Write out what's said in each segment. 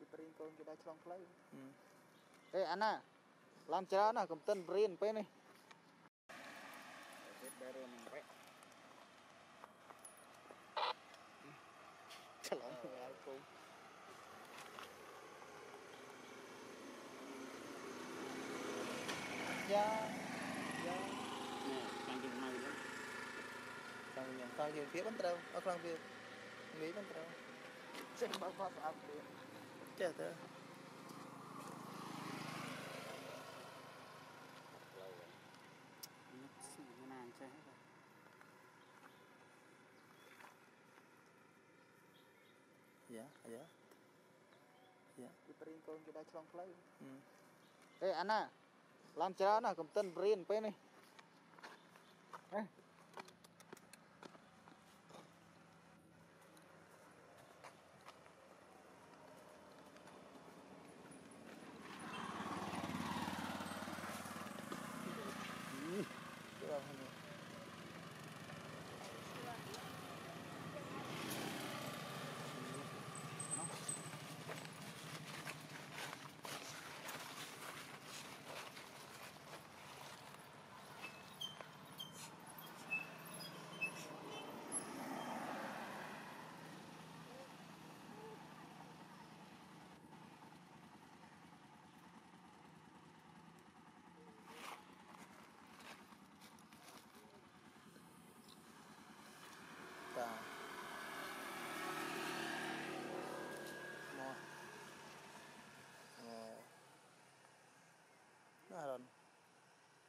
Diperin kalau kita celong play. Anna, làm cháo nè, cầm tên Brin pe này. Celong nggak aku. Ya. Sang jeng phía bên trâu, ở khang phía lý bên trâu. Cek bapak apa? Cek tu. Ya. Diperin kalau kita celong play. Anna, làm cháo nè, cầm tên Brin pe này.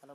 Anna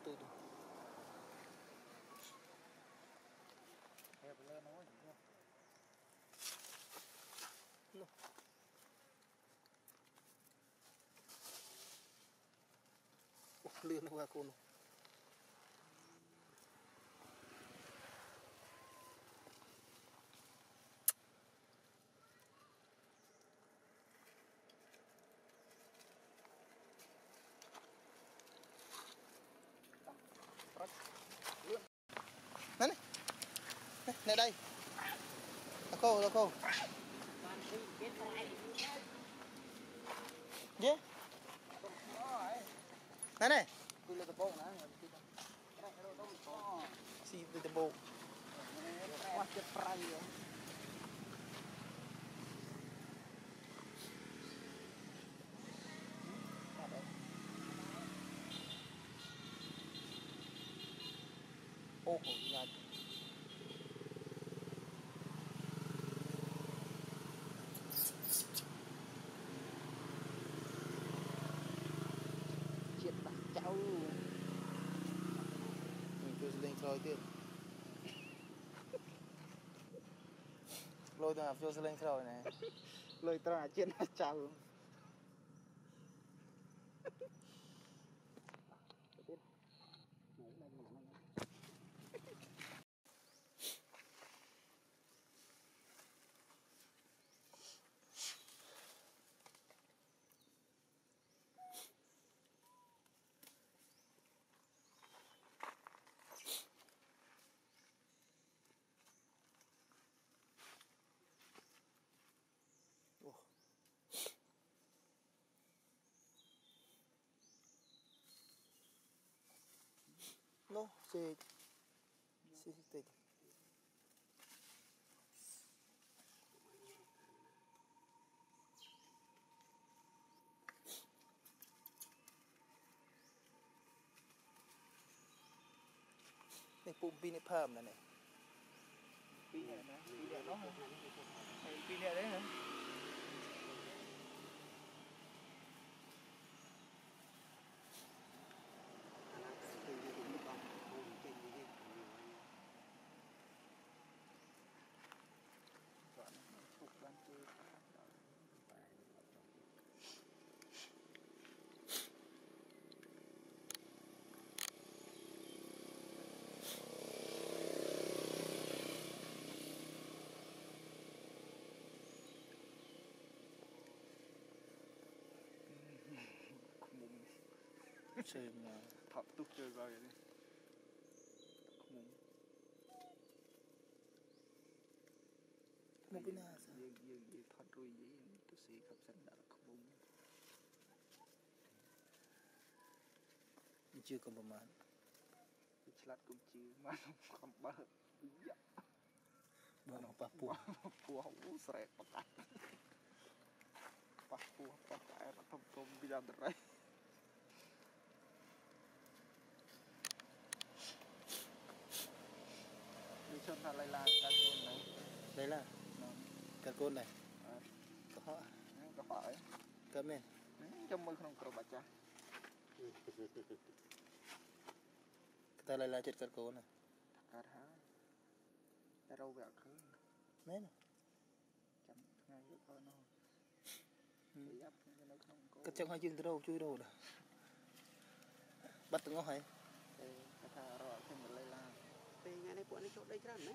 Tudo. É problema onde? Não. O frio não vai cono. Này đây, là cô. Gì? Này. Xì từ bộ. Quá tuyệt vời. Ô cổ nhà. Lôi tôi là phiêu xe lên rồi này. Lôi tôi là chuyện là chào. No, sí, sí. Này cũng pin này phởm này. Pin này đó, pin này nó hả? Này pin này đấy hả? Xem là thọc túc chơi vào vậy đi. Không muốn cái nào sao? Giờ thọt rồi vậy tôi sẽ gặp sẵn đã là không muốn. Chưa còn một màn. Chết cũng chưa mà không bớt. Bớt nó bắp bùa. Bùa hổng sẹt bắp. Bắp bùa bắp cái nó thầm thầm bây giờ đấy. Chân thật lại là cà côn này. Đấy là cà côn này. Có họ ấy. Cơm này. Trong mơ không có bà cha. Thật lại là chết cà côn này. Thật hả? Đã đâu vẹo khứ. Mấy nè. Chẳng ngay với con đâu. Bị ấp nhưng nó không có. Cà chân hoa dương từ đâu chui đâu rồi. Bắt từng ngó hay. Cà thà rõ thêm một lại là về nhà này bọn này chốt đây chứ ăn đấy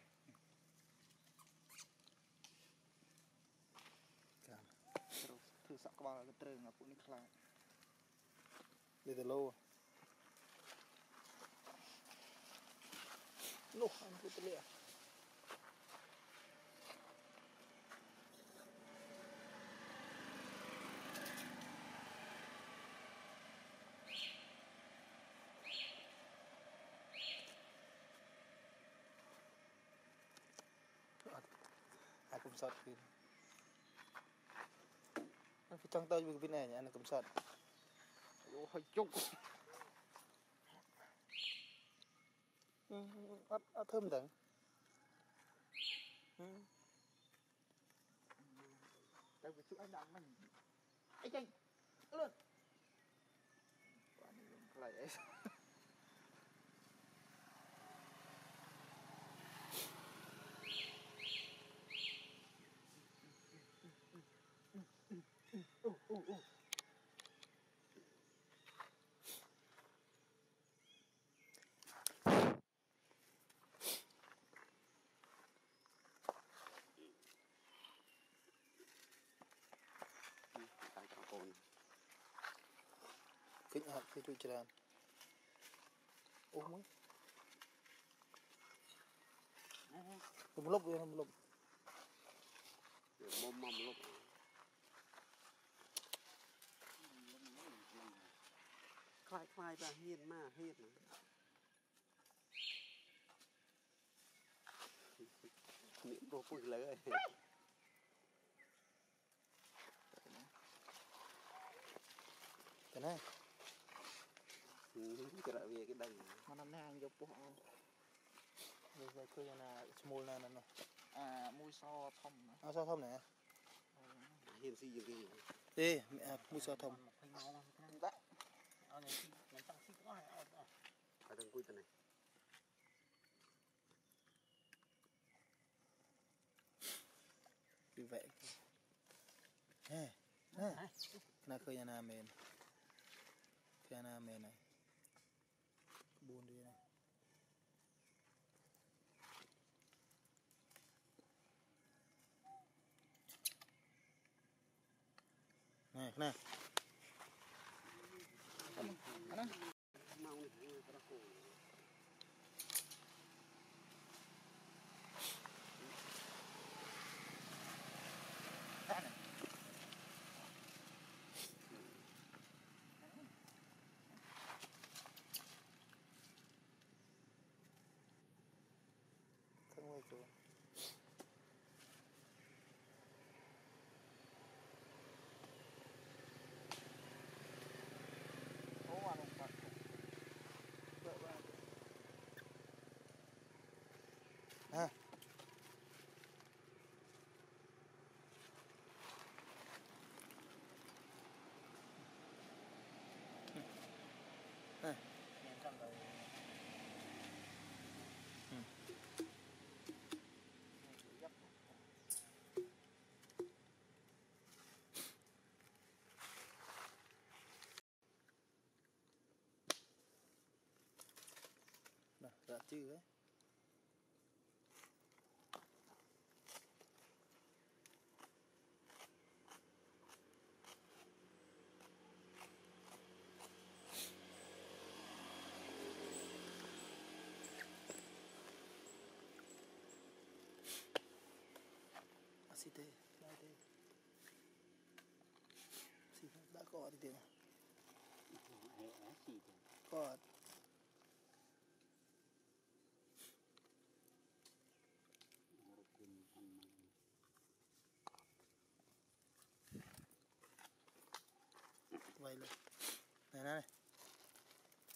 thử sọc các bạn là cái trường là cũng đi khai để từ lâu lúc ăn cứ tự lẹ Kumsat gitu. Nanti contoh juga pinanya anak kumsat. Oh cuk. At thơm đắng. Tao cứ chụp anh đặng mình. Ấy chanh. Luôn. Quá đi luôn cái này. Kính hạt khi tôi tràn uống mới một lúc rồi một lúc bom mầm lúc khai và hiền mà hiền miệng vô phụt lấy cái này cái loại về cái đành nó nằm ngang giống bố bây giờ cứ là small này nó à mũi so thông à so thông này hiền gì gì ê mẹ mũi so thông đấy anh này mình tặng xí có này phải đừng cùi từ này như vậy nè nè là khơi nhà nào mềm แค่หน้าเมนไหนบ này, cái này. Đã chứ đấy. Asite, lại đây. Xịt đã có thì tiền. Có. Vậy luôn. Này này.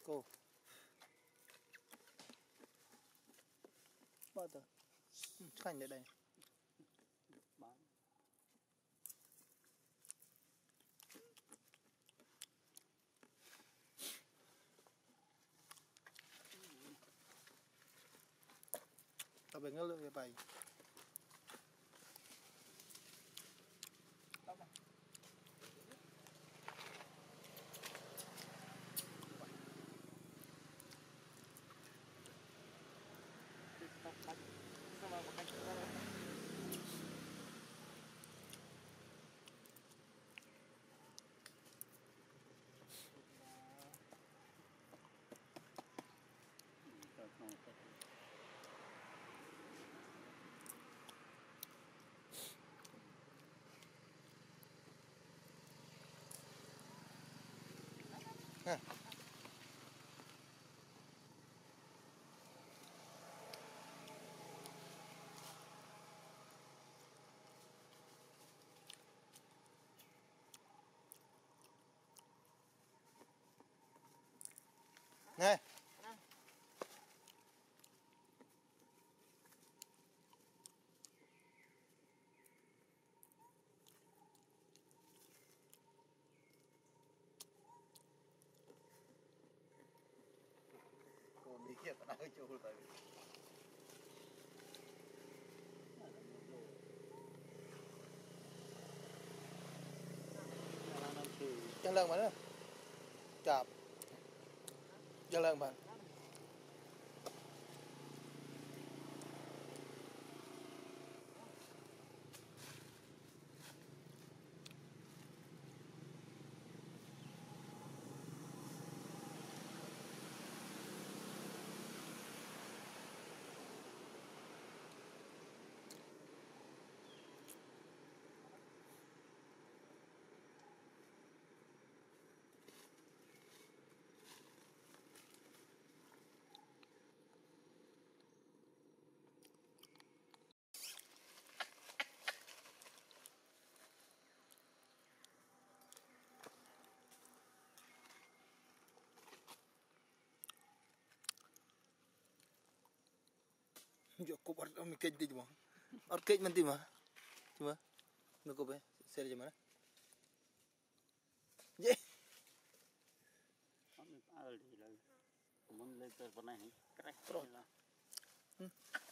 Cô. Bắt đầu. Khánh lại đây. Tao bèn ngắt lưỡi cái bài. Hả? Này. Hãy subscribe cho kênh Ghiền Mì Gõ để không bỏ lỡ những video hấp dẫn. Chạp cho lên bạn cukup orang mikir di cuma, orang kait menti mah, cuma, nak cukup eh, saya cuma. Je. Kami ada di lagi, mungkin lepas pernah ni, kerek terus lah.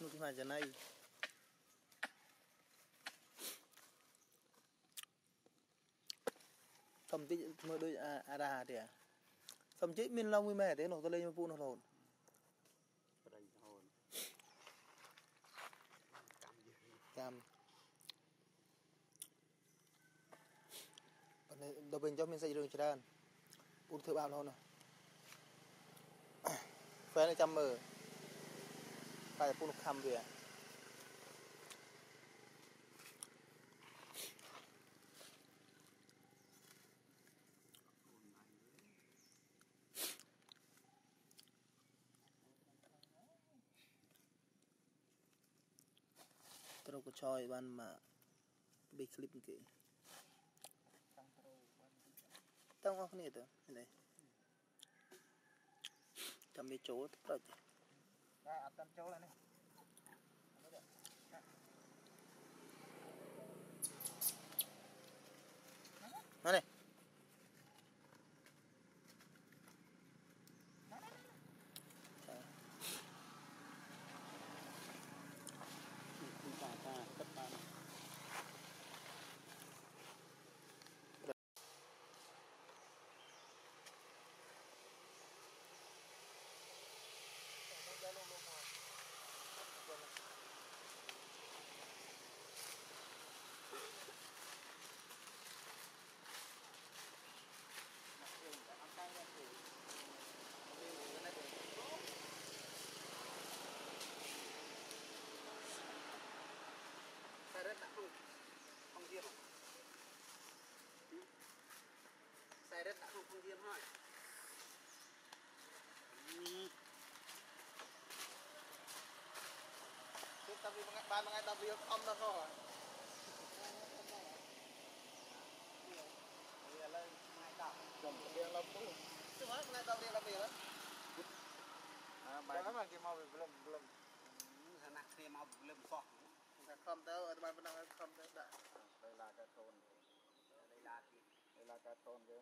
Nukum aja naik. Sampai cuma doi ada dia, sampai min lau min meh, dia nak terlebih mampu nak lawan. Cam, pada đầu bình cho mình xây rừng trên bút thử bạo luôn rồi phê này trăm mờ phải bút khăm về tôi có chơi ban mà bị clip kì tăng không nè tớ này cầm bị chỗ rồi ra cầm chỗ này này Sai rất đã không riêng thôi. Chúng ta vì ban ngày ta vì ông ta thôi. Bây giờ lên mai tạo cầm riêng lắm luôn. Chứ mấy ngày ta riêng làm gì đó. Bài các bạn kia mau về lầm. Thà nặng kia mau lầm sọt. Thà không tới ở ban đang không tới đã. Đây là cái thôn. Đây là gì? Đây là cái thôn chứ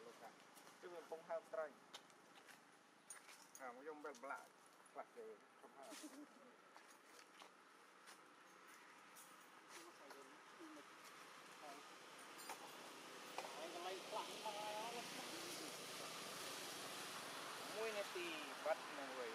lúc nào chứ mình không hâm trai à mới dùng bèn bạ bạc rồi không hâm mui này thì bắt người nè mày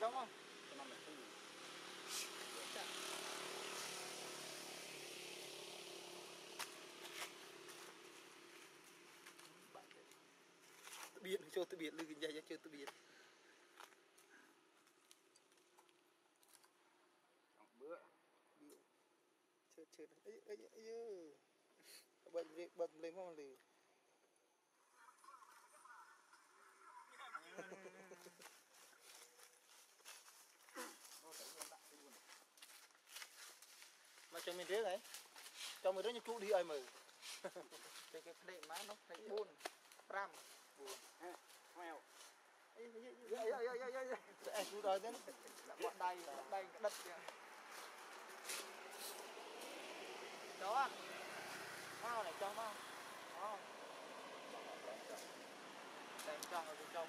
Chào biết cho tôi biết lưng dài cho tôi biết bữa chơi ấy bật lên không liền mà cho mình thế này cho mình rất nhiều trụ đi ai mời cái đệm má nó thấy buồn ram buồn mèo chú đói thế bọn đầy đất kìa đó à mau này cho mau mau đèn tròn ở bên trong